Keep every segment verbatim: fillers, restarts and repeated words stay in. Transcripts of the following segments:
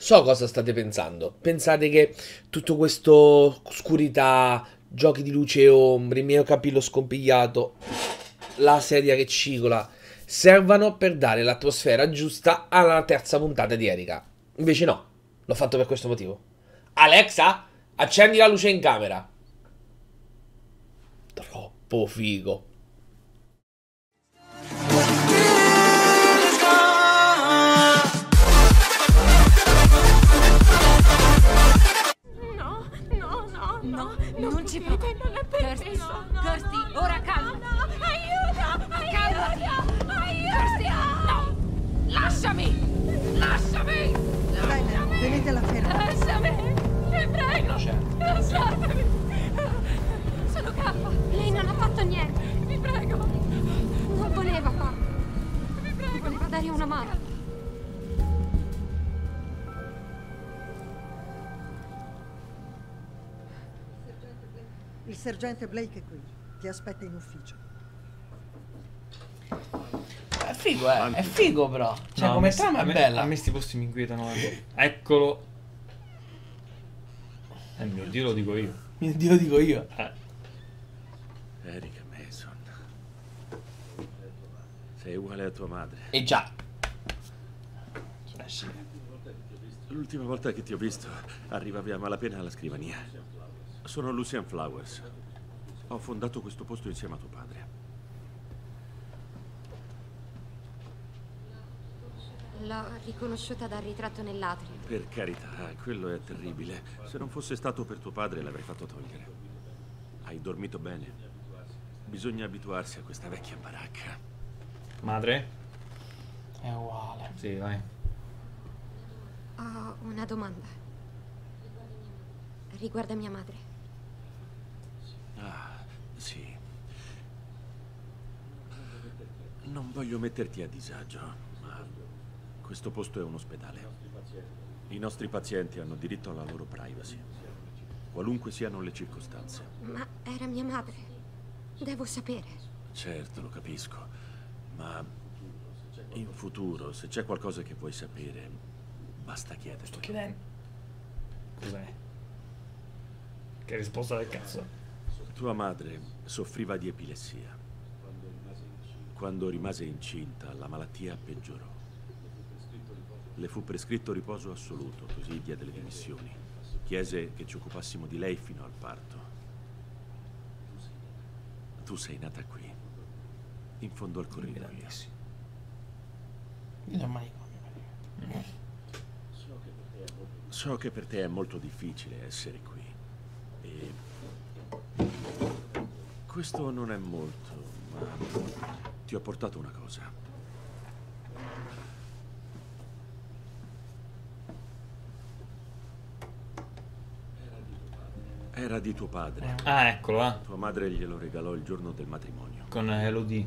So cosa state pensando. Pensate che tutto questo oscurità, giochi di luce e ombre, il mio capello scompigliato, la sedia che cicola, servano per dare l'atmosfera giusta alla terza puntata di Erika? Invece no, l'ho fatto per questo motivo. Alexa, accendi la luce in camera. Troppo figo. Non ci può. Non è permesso. No, no, Kirsty, no, ora calma. No, no, aiuto, calmati. Aiuto, aiuto. Kirsty, no. Lasciami. Lasciami. Lasciami. Venite alla ferma. Lasciami. Vi prego. Lasciatemi. Sono Kappa. Lei non ha fatto niente. Vi prego. Non voleva farlo. Vi prego. Voleva dare una mano. Il sergente Blake è qui, ti aspetta in ufficio. È figo, eh? È figo, però. Cioè, no, come trama è bella. A me sti posti mi inquietano. Eh. Eccolo. Eh, mio Dio, lo dico io. Mio Dio, lo dico io. Eh. Erika Mason. Sei uguale a tua madre. E già. L'ultima volta che ti ho visto, arrivavi a malapena alla scrivania. Sono Lucian Flowers. Ho fondato questo posto insieme a tuo padre. L'ho riconosciuta dal ritratto nell'atrio. Per carità, quello è terribile. Se non fosse stato per tuo padre l'avrei fatto togliere. Hai dormito bene? Bisogna abituarsi a questa vecchia baracca. Madre? È uguale. Sì, vai. Ho una domanda. Riguarda mia madre. Ah, sì. Non voglio metterti a disagio, ma questo posto è un ospedale. I nostri pazienti hanno diritto alla loro privacy, qualunque siano le circostanze. Ma era mia madre. Devo sapere. Certo, lo capisco. Ma in futuro, se c'è qualcosa che vuoi sapere, basta chiederlo. Sto chiedendo. Cos'è? Che risposta del cazzo. Tua madre soffriva di epilessia. Quando rimase incinta, la malattia peggiorò. Le fu prescritto riposo assoluto, così diede le dimissioni. Chiese che ci occupassimo di lei fino al parto. Tu sei nata qui, in fondo al corridoio. So che per te è molto difficile essere qui. E... questo non è molto, ma ti ho portato una cosa. Era di tuo padre. Ah, eccolo, eh. Tua madre glielo regalò il giorno del matrimonio. Con Elodie.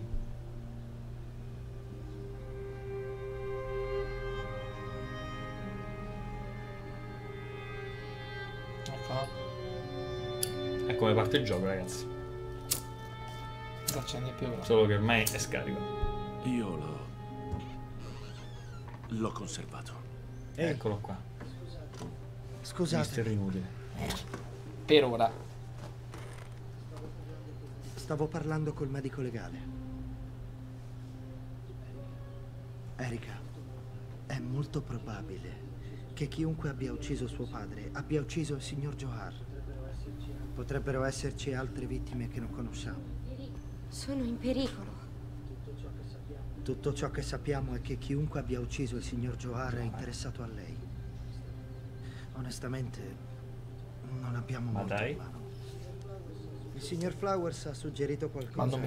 Ecco. Ecco come parte il gioco, ragazzi. Più solo che ormai è scarico. Io l'ho l'ho conservato. Eh. Eccolo qua. Scusate. Mister inutile. Per ora. Stavo parlando col medico legale. Erika, è molto probabile che chiunque abbia ucciso suo padre abbia ucciso il signor Johar. Potrebbero esserci altre vittime che non conosciamo. Sono in pericolo. Tutto ciò che sappiamo è che chiunque abbia ucciso il signor Johar è interessato a lei. Onestamente, non abbiamo molto in mano. Il signor Flowers ha suggerito qualcosa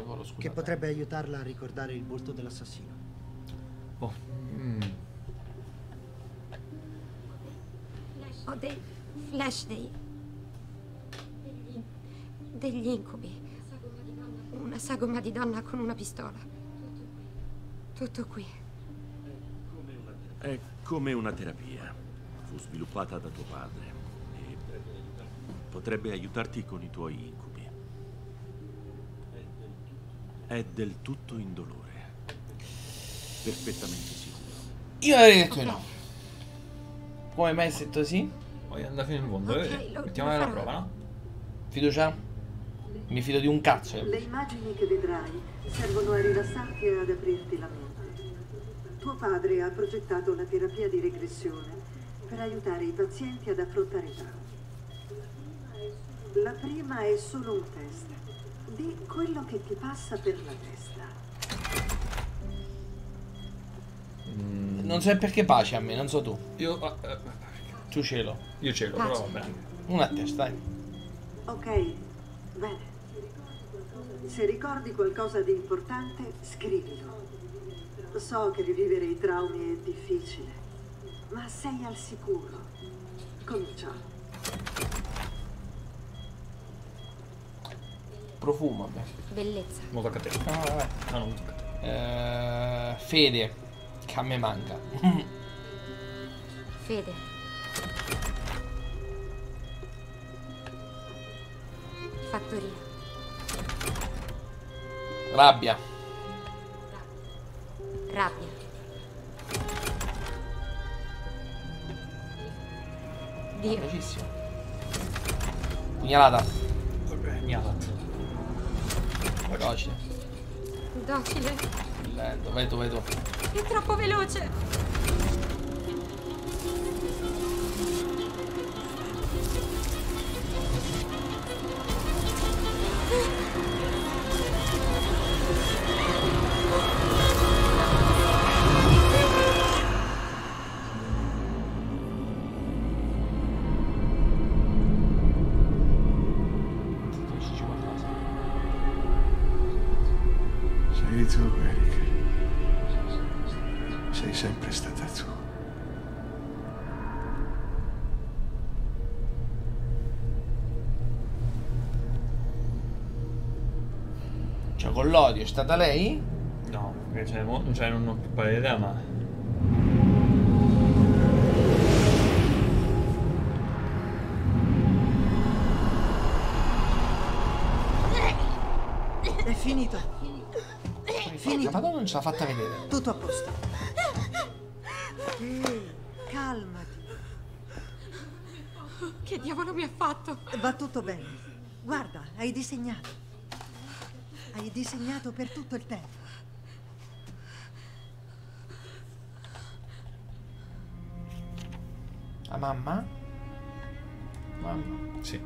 volo, che potrebbe aiutarla a ricordare il volto dell'assassino. Oh. Mm. Ho dei flash, dei... degli incubi. Una sagoma di donna con una pistola. Tutto qui. È come una terapia. Fu sviluppata da tuo padre. E potrebbe aiutarti con i tuoi incubi. È del tutto indolore. Perfettamente sicuro. Io avrei detto no. Come mai è stato sì? Poi andare fino in fondo, okay, mettiamo alla prova, no? Fiducia? Mi fido di un cazzo. Le immagini che vedrai servono a rilassarti e ad aprirti la mente. Tuo padre ha progettato una terapia di regressione per aiutare i pazienti ad affrontare i traumi. La prima è solo un test di quello che ti passa per la testa. Mm. Non so perché pace a me, non so tu. Io... Uh, uh, tu ce l'ho. Io ce l'ho, però vabbè. Una a testa, dai. Ok, bene. Se ricordi qualcosa di importante, scrivilo. So che rivivere i traumi è difficile, ma sei al sicuro. Cominciamo. Profumo, vabbè. Bellezza. Non tocca a te. No, vabbè. No, non tocca a te. Uh, fede. Che a me manca. Fede. Fattoria. Rabbia. Rabbia. Dio. Velocissimo. Pugnalata. Pugnalata. Docile. Docile. Lento, vai tu, vai tu. È troppo veloce. Sei tu, Erika. Sei sempre stata tu. Cioè con l'odio è stata lei? No, perché cioè, cioè, non ho più pari idea, ma... È finita. È finita. Ma non ce l'ha fatta vedere. Tutto a posto. Calmati. Che diavolo mi ha fatto? Va tutto bene. Guarda, hai disegnato. Hai disegnato per tutto il tempo. La mamma? Mamma? Sì.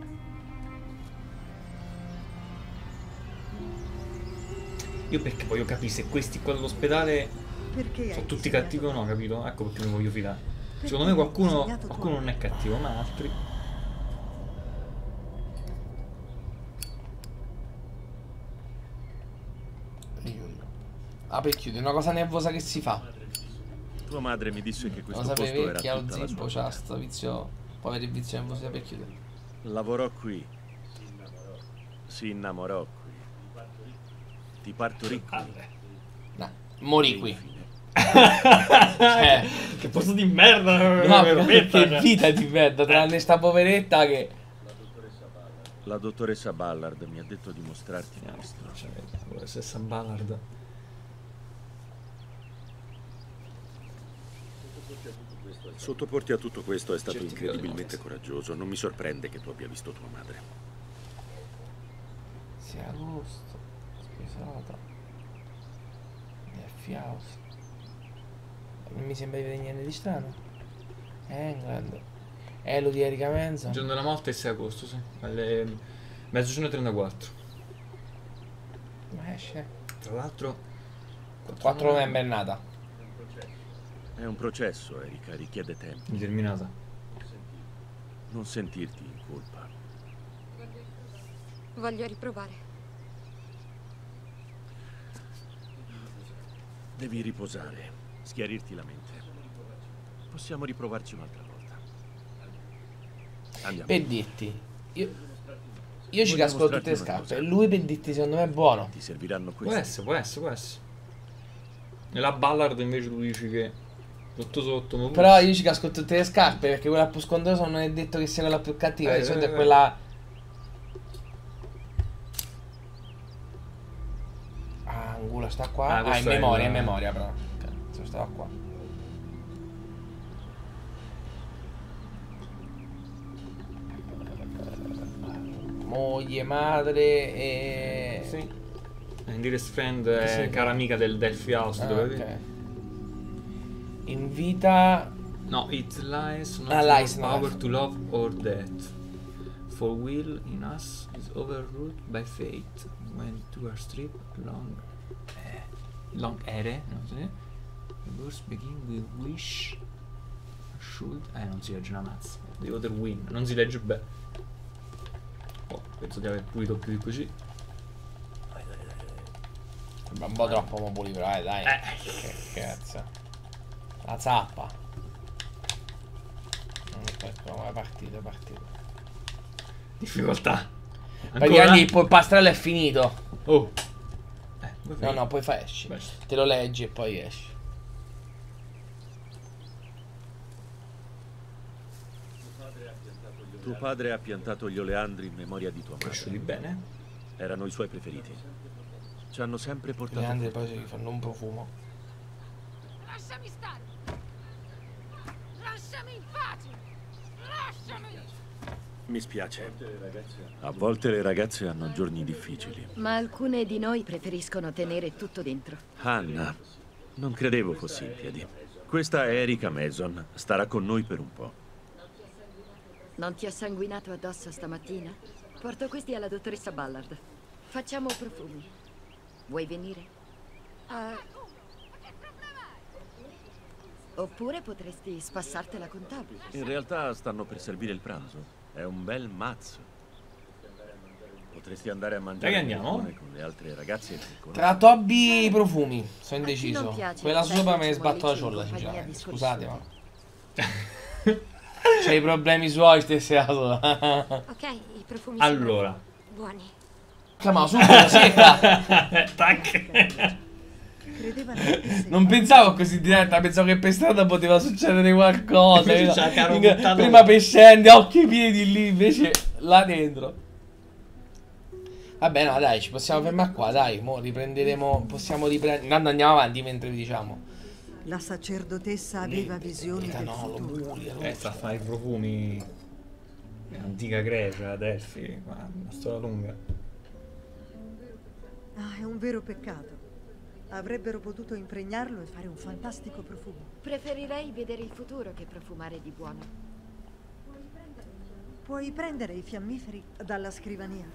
Io perché voglio capire se questi qua dell'ospedale... Perché sono tutti cattivi o no, capito? Ecco perché mi voglio fidare. Perché secondo me qualcuno, qualcuno non è cattivo, ma altri... Apri e chiudi, una cosa nervosa che si fa. Tua madre mi disse che questo posto era tutta la sua vita. Lo sapevi che ha lo zippo, c'ha vizio... Può avere il vizio nervoso di apri e chiudere. Lavorò qui. Si innamorò qui. Ti partorì qui. Morì qui. Cioè, che posto di merda. No, che vita di merda. Tranne sta poveretta che... La dottoressa Ballard mi ha detto di mostrarti in Austria. Cioè, la dottoressa Ballard. Sottoporti a tutto questo è stato incredibilmente coraggioso. Non mi sorprende che tu abbia visto tua madre. Si è agosto. Scusate. House. Non mi sembra di vedere niente di strano. England. Elo di Erika Mason. Il giorno della morte è sei agosto, sì. Alle mezzogiorno e trentaquattro. Ma esce. Tra l'altro quattro novembre è nata. È un processo, Erika, richiede tempo. Determinata. Non sentirti in colpa. Voglio riprovare. Devi riposare, schiarirti la mente. Possiamo riprovarci un'altra volta. Andiamo. Per dirti, io, io ci casco tutte le scarpe. Lui per dirti secondo me è buono. Ti serviranno questi. Può essere, può essere, può essere. Nella Ballard invece tu dici che sotto sotto. Ma però io ci casco tutte le scarpe perché quella più scontrosa non è detto che sia quella più cattiva. Di eh, solito eh, è quella... Angula sta qua. Ah, ah in memoria, è in memoria però. Cazzo, stava qua. moglie, madre e... Sì. Dearest friend è sì, cara amica del Delphi House, ah, dove okay. In vita... No, it lies not ah, lies, no, power no. to love or death. For will in us is overruled by fate. When to our strip long... Eh, long ere, non so se... The words begin with wish... Should... Eh, non si legge una mazza. The other win, non si legge bene. Oh, penso di aver pulito più di così. Un po' troppo mo' libero, eh, dai. Eh. Che cazzo. La zappa. Aspetta, è partito, è partito. Difficoltà. Praticamente il polpastrello è finito. Oh. Eh, no, no, poi fa esci. Best. Te lo leggi e poi esci. Tuo padre ha piantato gli oleandri in memoria di tua madre. Bene. Erano i suoi preferiti. Ci hanno sempre portato... Gli oleandri poi si fanno un profumo. Lasciami stare! Lasciami in pace! Lasciami! Mi spiace. A volte le ragazze hanno giorni difficili. Ma alcune di noi preferiscono tenere tutto dentro. Anna, non credevo fossi in piedi. Questa è Erika Mason. Starà con noi per un po'. Non ti ha sanguinato addosso stamattina? Porto questi alla dottoressa Ballard. Facciamo profumi. Vuoi venire? Uh... Oppure potresti spassartela con Toby. In realtà stanno per servire il pranzo. È un bel mazzo. Potresti andare a mangiare con le altre ragazze. Tra Toby e i profumi sono indeciso. Quella sopra me ne sbatto la ciolla, sinceramente. Scusate, ma... C'è i problemi suoi stessa sola. Ok, i profumi. Allora. Buoni. Chiamavo subito la sera. Tac. Non pensavo così diretta, pensavo che per strada poteva succedere qualcosa. Prima, prima pescende, occhi e piedi lì, invece là dentro. Vabbè, no, dai, ci possiamo fermare qua, dai. Mo riprenderemo, possiamo riprendere. Andiamo avanti mentre vi diciamo. La sacerdotessa aveva visioni del futuro. Eh, sta a fare i profumi. Antica Grecia, Delphi, ma una storia lunga. Ah, è un vero peccato. Avrebbero potuto impregnarlo e fare un fantastico profumo. Preferirei vedere il futuro che profumare di buono. Puoi prendere i fiammiferi dalla scrivania.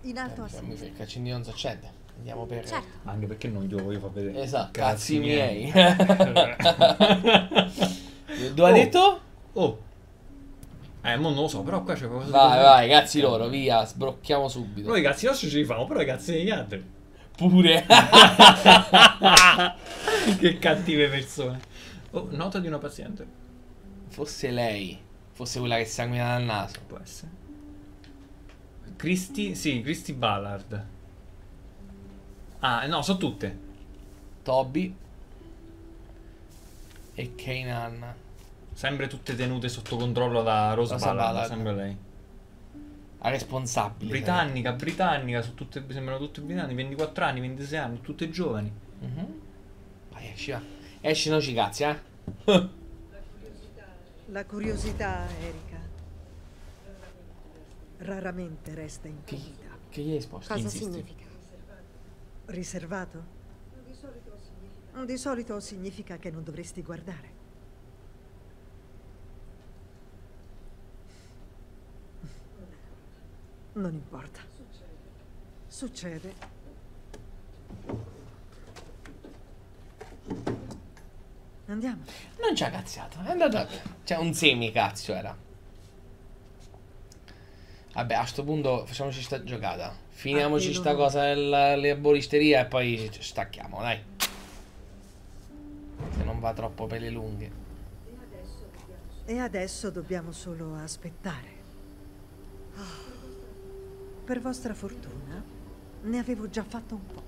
In alto eh, a sinistra. Il cacciandino non si accende. Andiamo per... Certo. Anche perché non glielo voglio far vedere. Esatto. Cazzi, Cazzi miei. Dove ha oh. detto? Oh. Eh, mo non lo so, però qua c'è qualcosa. Vai, vai, cazzi loro, via, sbrocchiamo subito. Noi i cazzi nostri ce li fanno, però i cazzi degli altri. Pure. Che cattive persone. Oh, nota di una paziente. Forse lei. Forse quella che sanguina dal naso. Può essere. Christy, sì, Christy Ballard. Ah, no, sono tutte. Toby e Kane Anna. Sempre tutte tenute sotto controllo da Rose Ballard, sempre lei. La responsabile. Britannica, però. britannica, sono tutte, sembrano tutte britanniche, ventiquattro anni, ventisei anni, tutte giovani. Mm-hmm. Vai, esci, va. Esci, no ci cazzi, eh. La curiosità, la curiosità, Erika. Raramente resta infinita. Che, che gli hai risposto? Cosa Insisti. significa? Riservato? Di solito, significa... Di solito significa che non dovresti guardare. Non importa. Succede. Andiamo. Non ci ha cazziato. È andato. Cioè, un semicazzo era. Vabbè, a sto punto facciamoci sta giocata. Finiamoci sta cosa delle bolisterie e poi ci stacchiamo, dai. Se non va troppo per le lunghe. E adesso dobbiamo solo aspettare. Oh. Per vostra fortuna ne avevo già fatto un po'.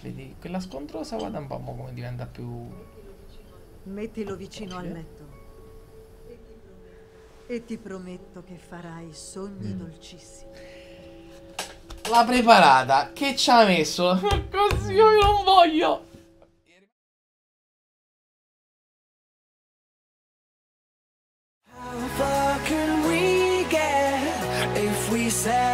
Vedi, quella scontrosa guarda un po' come diventa più... Mettilo vicino al letto. E ti prometto che farai sogni mm. dolcissimi. L'ha preparata, che ci ha messo? Così io non voglio. How far can we get if we say